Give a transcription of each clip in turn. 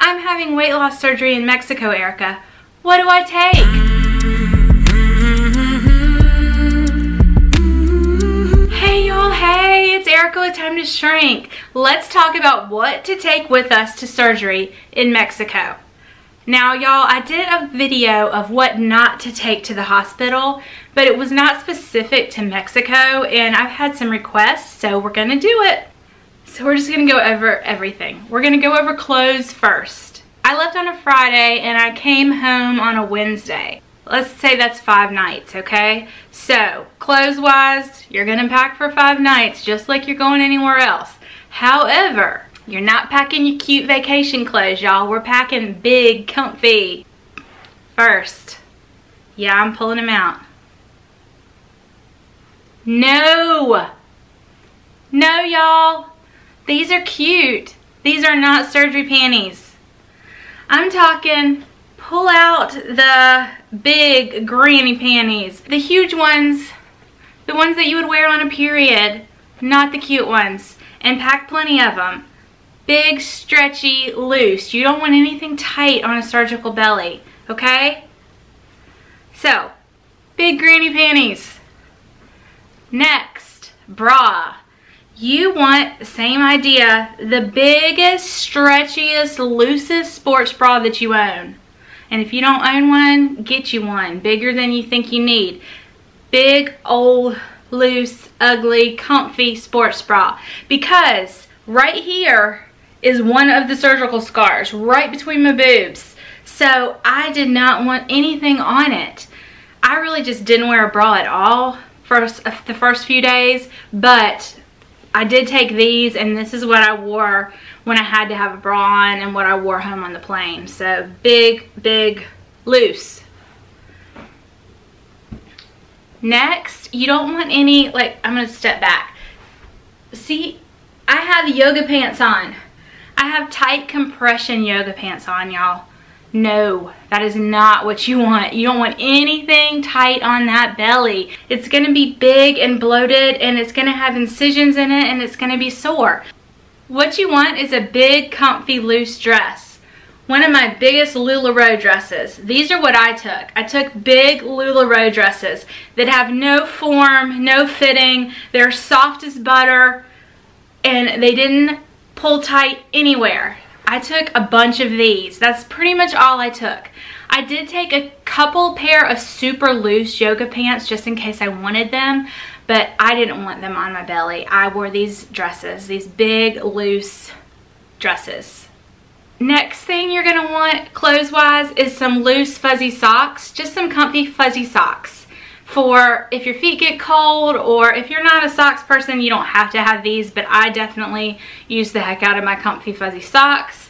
I'm having weight loss surgery in Mexico, Erica. What do I take? Hey y'all, hey, it's Erica with Time to Shrink. Let's talk about what to take with us to surgery in Mexico. Now y'all, I did a video of what not to take to the hospital, but it was not specific to Mexico, and I've had some requests, so we're gonna do it. So we're just gonna go over everything. We're gonna go over clothes first. I left on a Friday and I came home on a Wednesday. Let's say that's 5 nights, okay? So clothes wise, you're gonna pack for 5 nights just like you're going anywhere else. However, you're not packing your cute vacation clothes, y'all. We're packing big, comfy. First, yeah, I'm pulling them out. No! No, y'all. These are cute. These are not surgery panties. I'm talking pull out the big granny panties. The huge ones. The ones that you would wear on a period. Not the cute ones. And pack plenty of them. Big, stretchy, loose. You don't want anything tight on a surgical belly, okay? So, big granny panties. Next, bra. You want the same idea, the biggest, stretchiest, loosest sports bra that you own. And if you don't own one, get you one, bigger than you think you need. Big, old, loose, ugly, comfy sports bra. Because right here is one of the surgical scars, right between my boobs. So I did not want anything on it. I really just didn't wear a bra at all for the first few days, but I did take these, and this is what I wore when I had to have a bra on and what I wore home on the plane. So big, big, loose. Next, you don't want any, like, I'm gonna step back. See, I have yoga pants on. I have tight compression yoga pants on, y'all. No, that is not what you want. You don't want anything tight on that belly. It's gonna be big and bloated, and it's gonna have incisions in it, and it's gonna be sore. What you want is a big, comfy, loose dress. One of my biggest LuLaRoe dresses. These are what I took. I took big LuLaRoe dresses that have no form, no fitting. They're soft as butter. And they didn't pull tight anywhere. I took a bunch of these. That's pretty much all I took. I did take a couple pair of super loose yoga pants just in case I wanted them, but I didn't want them on my belly. I wore these dresses, these big loose dresses. Next thing you're gonna want clothes-wise is some loose fuzzy socks, just some comfy fuzzy socks. For if your feet get cold, or if you're not a socks person, you don't have to have these, but I definitely use the heck out of my comfy fuzzy socks.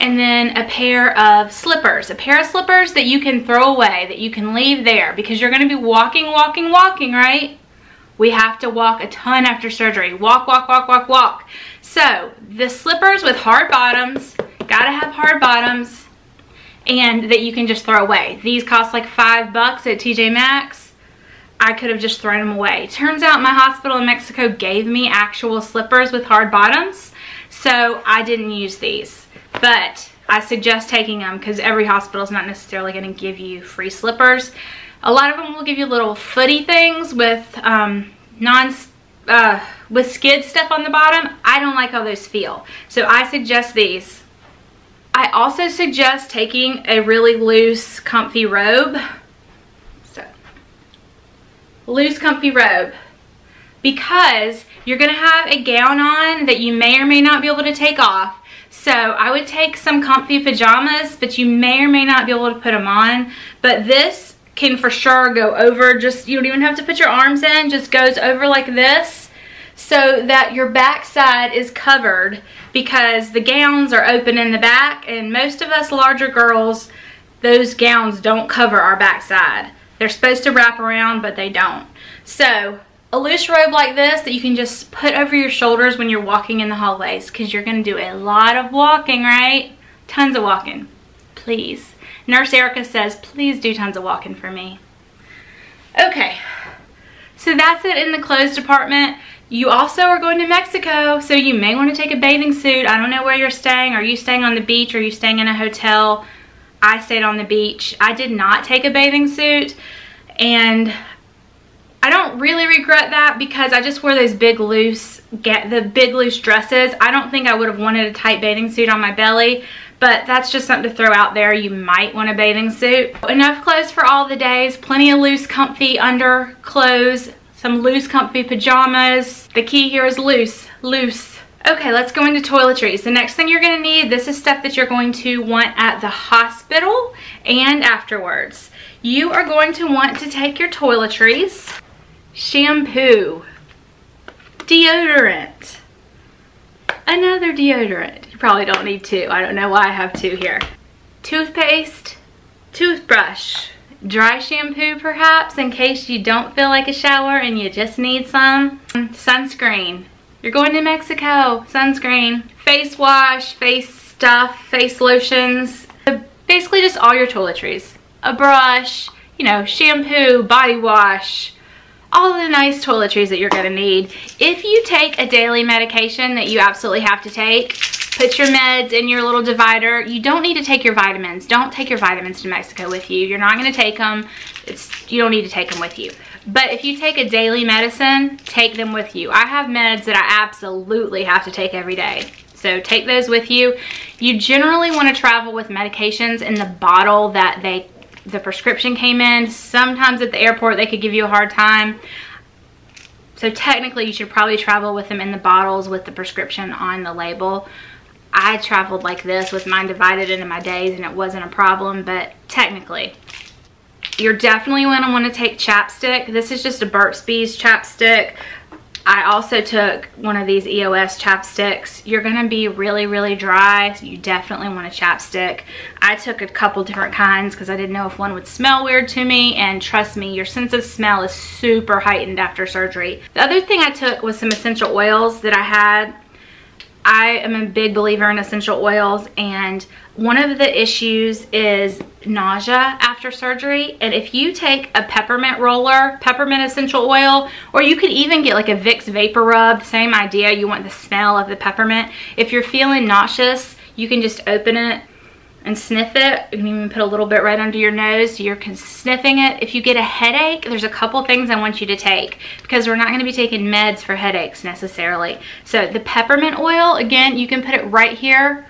And then a pair of slippers. A pair of slippers that you can throw away, that you can leave there, because you're going to be walking, right? We have to walk a ton after surgery. Walk. So the slippers with hard bottoms, gotta have hard bottoms, and that you can just throw away. These cost like $5 at TJ Maxx. I could have just thrown them away. Turns out my hospital in Mexico gave me actual slippers with hard bottoms, so I didn't use these. But I suggest taking them, because every hospital is not necessarily going to give you free slippers. A lot of them will give you little footy things with skid stuff on the bottom. I don't like how those feel, so I suggest these. I also suggest taking a really loose, comfy robe. Loose comfy robe, because you're gonna have a gown on that you may or may not be able to take off. So I would take some comfy pajamas, but you may or may not be able to put them on, but this can for sure go over. Just, you don't even have to put your arms in, just goes over like this, so that your backside is covered, because the gowns are open in the back, and most of us larger girls, those gowns don't cover our backside. They're supposed to wrap around, but they don't. So a loose robe like this that you can just put over your shoulders when you're walking in the hallways, because you're going to do a lot of walking, right? Tons of walking. Please. Nurse Erica says, please do tons of walking for me. Okay. So that's it in the clothes department. You also are going to Mexico, so you may want to take a bathing suit. I don't know where you're staying. Are you staying on the beach? Are you staying in a hotel? I stayed on the beach. I did not take a bathing suit, and I don't really regret that because I just wore those big loose, dresses. I don't think I would have wanted a tight bathing suit on my belly, but that's just something to throw out there. You might want a bathing suit. Enough clothes for all the days. Plenty of loose, comfy underclothes. Some loose comfy pajamas. The key here is loose, loose. Okay, let's go into toiletries. The next thing you're gonna need, this is stuff that you're going to want at the hospital and afterwards. You are going to want to take your toiletries, shampoo, deodorant, another deodorant. You probably don't need two. I don't know why I have two here. Toothpaste, toothbrush, dry shampoo perhaps in case you don't feel like a shower and you just need some. Sunscreen. You're going to Mexico. Sunscreen. Face wash, face stuff, face lotions. Basically just all your toiletries. A brush, you know, shampoo, body wash. All the nice toiletries that you're going to need. If you take a daily medication that you absolutely have to take, put your meds in your little divider. You don't need to take your vitamins. Don't take your vitamins to Mexico with you. You're not going to take them. You don't need to take them with you. But if you take a daily medicine, take them with you. I have meds that I absolutely have to take every day. So take those with you. You generally want to travel with medications in the bottle that the prescription came in. Sometimes at the airport they could give you a hard time. So technically you should probably travel with them in the bottles with the prescription on the label. I traveled like this with mine divided into my days and it wasn't a problem, but technically. You're definitely going to want to take chapstick. This is just a Burt's Bees chapstick. I also took one of these EOS chapsticks. You're going to be really, really dry, so you definitely want a chapstick. I took a couple different kinds because I didn't know if one would smell weird to me, and trust me, your sense of smell is super heightened after surgery. The other thing I took was some essential oils that I had. I am a big believer in essential oils, and one of the issues is nausea after surgery. And if you take a peppermint roller, peppermint essential oil, or you could even get like a Vicks vapor rub, same idea, you want the smell of the peppermint. If you're feeling nauseous, you can just open it and sniff it. You can even put a little bit right under your nose, so you're sniffing it. If you get a headache, there's a couple things I want you to take because we're not going to be taking meds for headaches necessarily. So the peppermint oil, again, you can put it right here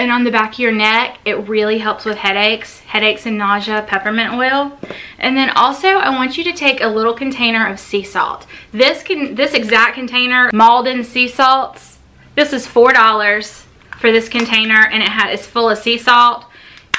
and on the back of your neck. It really helps with headaches and nausea, peppermint oil. And then also I want you to take a little container of sea salt. This exact container, Maldon sea salts, this is $4 for this container, and it's full of sea salt.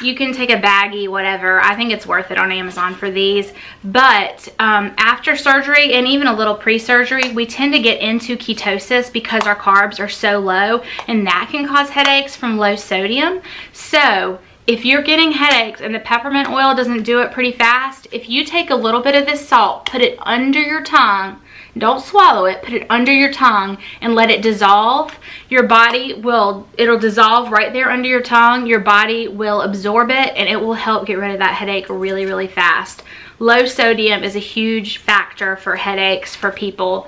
You can take a baggie, whatever. I think it's worth it on Amazon for these. But after surgery and even a little pre-surgery, we tend to get into ketosis because our carbs are so low, and that can cause headaches from low sodium. So if you're getting headaches and the peppermint oil doesn't do it pretty fast, if you take a little bit of this salt, put it under your tongue, don't swallow it, put it under your tongue and let it dissolve. Your body will, it'll dissolve right there under your tongue. Your body will absorb it and it will help get rid of that headache really, really fast. Low sodium is a huge factor for headaches for people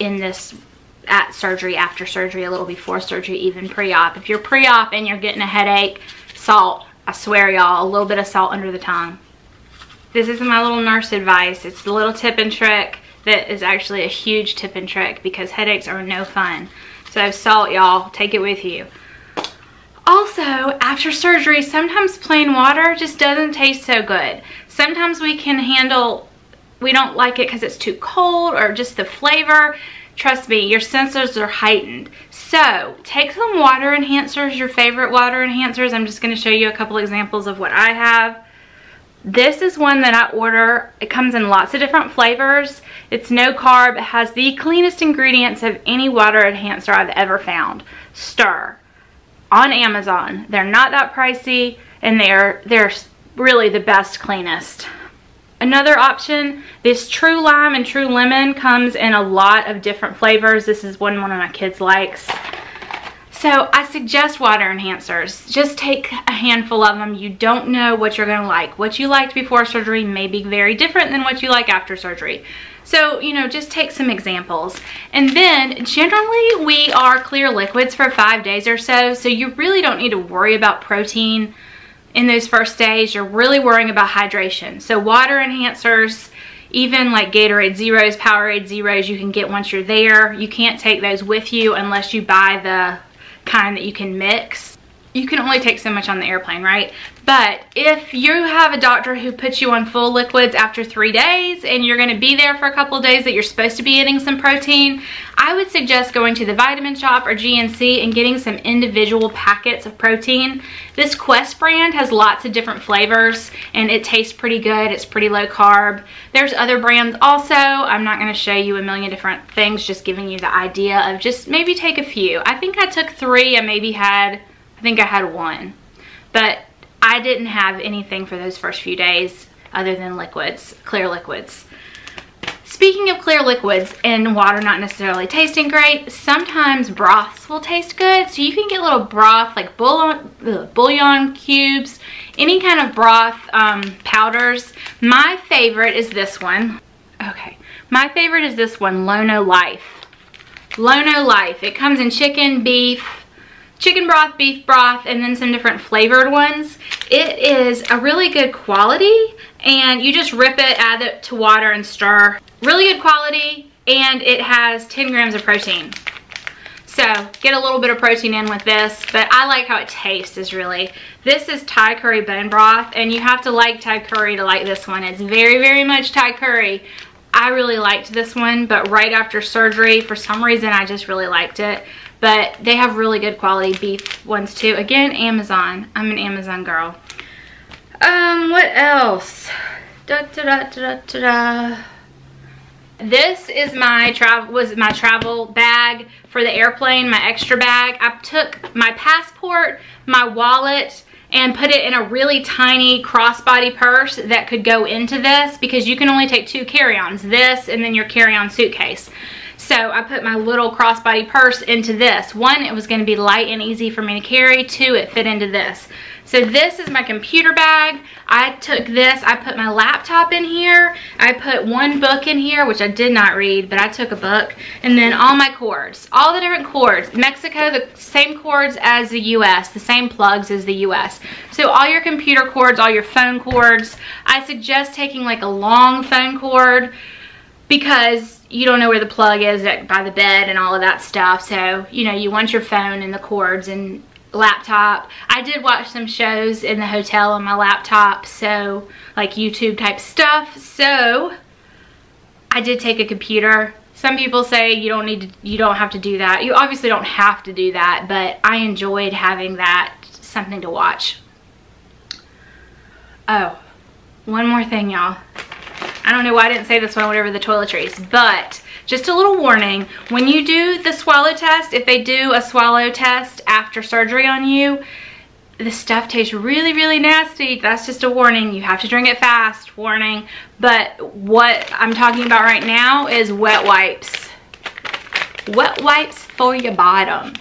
in this, at surgery, after surgery, a little before surgery, even pre-op. If you're pre-op and you're getting a headache, salt, I swear y'all, a little bit of salt under the tongue. This is my little nurse advice. It's the little tip and trick. That is actually a huge tip and trick because headaches are no fun. So salt, y'all, take it with you. Also, after surgery, sometimes plain water just doesn't taste so good. Sometimes we don't like it because it's too cold or just the flavor. Trust me, your sensors are heightened. So take some water enhancers, your favorite water enhancers. I'm just going to show you a couple examples of what I have. This is one that I order. It comes in lots of different flavors. It's no carb. It has the cleanest ingredients of any water enhancer I've ever found. Stir. On Amazon. They're not that pricey, and they're really the best, cleanest. Another option, this True Lime and True Lemon comes in a lot of different flavors. This is one of my kids likes. So I suggest water enhancers. Just take a handful of them. You don't know what you're going to like. What you liked before surgery may be very different than what you like after surgery. So, you know, just take some examples. And then generally we are clear liquids for 5 days or so. So you really don't need to worry about protein in those first days. You're really worrying about hydration. So water enhancers, even like Gatorade Zeros, Powerade Zeros, you can get once you're there. You can't take those with you unless you buy the kind that you can mix. You can only take so much on the airplane, right? But if you have a doctor who puts you on full liquids after 3 days and you're gonna be there for a couple of days that you're supposed to be eating some protein, I would suggest going to the vitamin shop or GNC and getting some individual packets of protein. This Quest brand has lots of different flavors and it tastes pretty good. It's pretty low carb. There's other brands also. I'm not gonna show you a million different things, just giving you the idea of just maybe take a few. I think I took three. I think I had one, but I didn't have anything for those first few days other than liquids, clear liquids. Speaking of clear liquids and water not necessarily tasting great, sometimes broths will taste good. So you can get little broth, like bouillon cubes, any kind of broth powders. My favorite is this one. Okay, my favorite is this one, Lono Life. Lono Life, it comes in chicken broth, beef broth, and then some different flavored ones. It is a really good quality, and you just rip it, add it to water and stir. Really good quality, and it has 10 grams of protein. So get a little bit of protein in with this, but I like how it tastes is really. This is Thai curry bone broth, and you have to like Thai curry to like this one. It's very, very much Thai curry. I really liked this one, but right after surgery, for some reason, I just really liked it. But they have really good quality beef ones too. Again, Amazon. I'm an Amazon girl. What else? This is my travel bag for the airplane, my extra bag. I took my passport, my wallet, and put it in a really tiny crossbody purse that could go into this because you can only take two carry-ons, this and then your carry-on suitcase. So I put my little crossbody purse into this. One, it was going to be light and easy for me to carry. Two, it fit into this. So this is my computer bag. I took this. I put my laptop in here. I put one book in here, which I did not read, but I took a book. And then all my cords, all the different cords. Mexico, the same cords as the U.S., the same plugs as the U.S. So all your computer cords, all your phone cords. I suggest taking like a long phone cord because you don't know where the plug is by the bed and all of that stuff. So, you know, you want your phone and the cords and laptop. I did watch some shows in the hotel on my laptop, so like YouTube type stuff. So I did take a computer. Some people say you don't have to do that. You obviously don't have to do that, but I enjoyed having that, something to watch. Oh, one more thing, y'all. I don't know why I didn't say this one, whatever the toiletries, but just a little warning. When you do the swallow test, if they do a swallow test after surgery on you, the stuff tastes really, really nasty. That's just a warning. You have to drink it fast, warning. But what I'm talking about right now is wet wipes. Wet wipes for your bottom.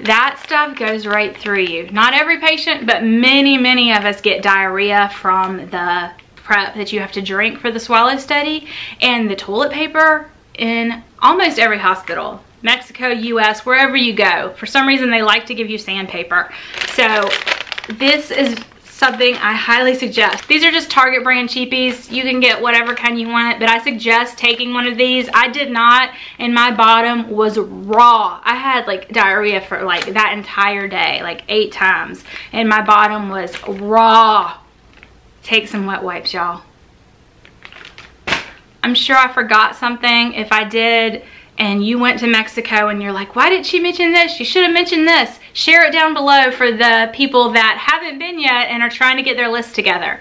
That stuff goes right through you. Not every patient, but many, many of us get diarrhea from the prep that you have to drink for the swallow study, and the toilet paper in almost every hospital, Mexico, US, wherever you go. For some reason they like to give you sandpaper. So this is something I highly suggest. These are just Target brand cheapies. You can get whatever kind you want, but I suggest taking one of these. I did not, and my bottom was raw. I had like diarrhea for like that entire day, like 8 times, and my bottom was raw. Take some wet wipes, y'all. I'm sure I forgot something. If I did, and you went to Mexico and you're like, why didn't she mention this? She should have mentioned this. Share it down below for the people that haven't been yet and are trying to get their list together.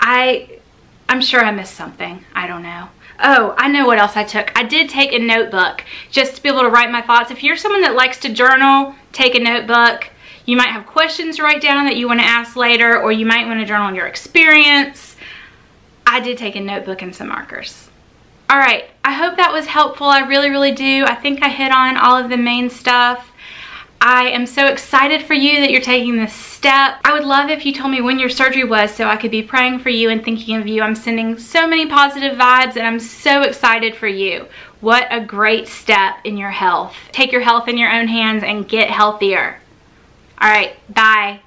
I'm sure I missed something. I don't know. Oh, I know what else I took. I did take a notebook just to be able to write my thoughts. If you're someone that likes to journal, take a notebook. You might have questions to write down that you want to ask later, or you might want to journal your experience. I did take a notebook and some markers. All right, I hope that was helpful. I really, really do. I think I hit on all of the main stuff. I am so excited for you that you're taking this step. step. I would love if you told me when your surgery was so I could be praying for you and thinking of you. I'm sending so many positive vibes and I'm so excited for you. What a great step in your health. Take your health in your own hands and get healthier. All right, bye.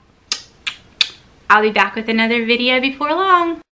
I'll be back with another video before long.